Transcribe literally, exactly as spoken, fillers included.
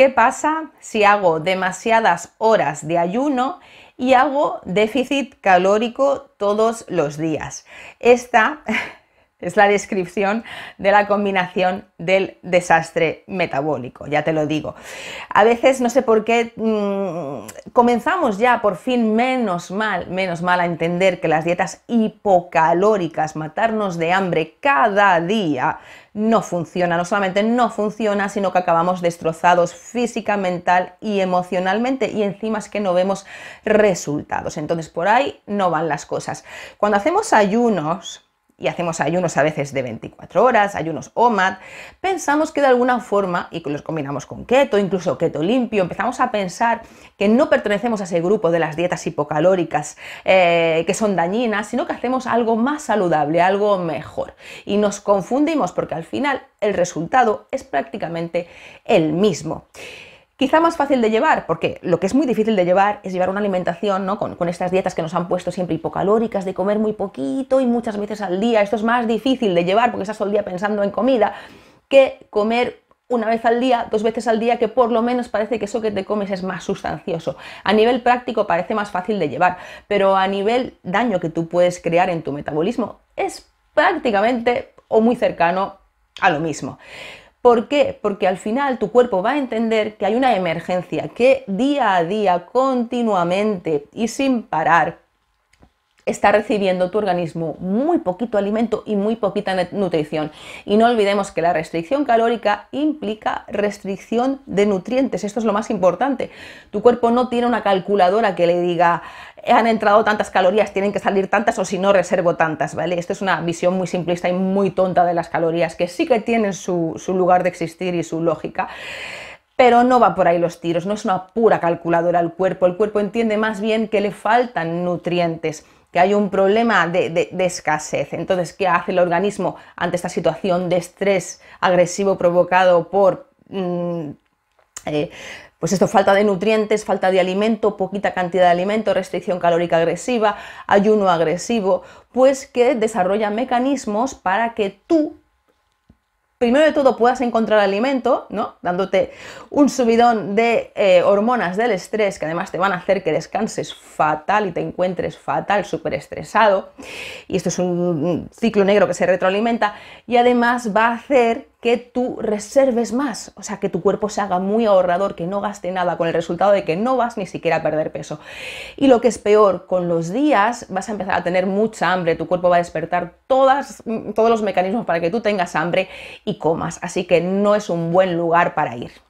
¿Qué pasa si hago demasiadas horas de ayuno y hago déficit calórico todos los días? Esta es la descripción de la combinación del desastre metabólico, ya te lo digo. A veces, no sé por qué, mmm, comenzamos ya por fin, menos mal, menos mal a entender que las dietas hipocalóricas, matarnos de hambre cada día, no funciona. No solamente no funciona, sino que acabamos destrozados física, mental y emocionalmente, y encima es que no vemos resultados. Entonces, por ahí no van las cosas. Cuando hacemos ayunos, y hacemos ayunos a veces de veinticuatro horas, ayunos O M A D, pensamos que de alguna forma, y los combinamos con keto, incluso keto limpio, empezamos a pensar que no pertenecemos a ese grupo de las dietas hipocalóricas eh, que son dañinas, sino que hacemos algo más saludable, algo mejor. Y nos confundimos porque al final el resultado es prácticamente el mismo. Quizá más fácil de llevar, porque lo que es muy difícil de llevar es llevar una alimentación, ¿no? con, con estas dietas que nos han puesto siempre hipocalóricas, de comer muy poquito y muchas veces al día. Esto es más difícil de llevar porque estás todo el día pensando en comida, que comer una vez al día, dos veces al día, que por lo menos parece que eso que te comes es más sustancioso. A nivel práctico parece más fácil de llevar, pero a nivel daño que tú puedes crear en tu metabolismo es prácticamente o muy cercano a lo mismo. ¿Por qué? Porque al final tu cuerpo va a entender que hay una emergencia, que día a día, continuamente y sin parar, está recibiendo tu organismo muy poquito alimento y muy poquita nutrición. Y no olvidemos que la restricción calórica implica restricción de nutrientes. Esto es lo más importante. Tu cuerpo no tiene una calculadora que le diga han entrado tantas calorías, tienen que salir tantas o si no reservo tantas, ¿vale? Esto es una visión muy simplista y muy tonta de las calorías, que sí que tienen su, su lugar de existir y su lógica. Pero no va por ahí los tiros, no es una pura calculadora el cuerpo. El cuerpo entiende más bien que le faltan nutrientes, que hay un problema de, de, de escasez. Entonces, ¿qué hace el organismo ante esta situación de estrés agresivo provocado por mmm, eh, pues esto, falta de nutrientes, falta de alimento, poquita cantidad de alimento, restricción calórica agresiva, ayuno agresivo? Pues que desarrolla mecanismos para que tú, primero de todo, puedas encontrar alimento, ¿no? Dándote un subidón de eh, hormonas del estrés que además te van a hacer que descanses fatal y te encuentres fatal, súper estresado. Y esto es un ciclo negro que se retroalimenta y además va a hacer que tú reserves más, o sea, que tu cuerpo se haga muy ahorrador, que no gaste nada, con el resultado de que no vas ni siquiera a perder peso. Y lo que es peor, con los días vas a empezar a tener mucha hambre, tu cuerpo va a despertar todas, todos los mecanismos para que tú tengas hambre y comas, así que no es un buen lugar para ir.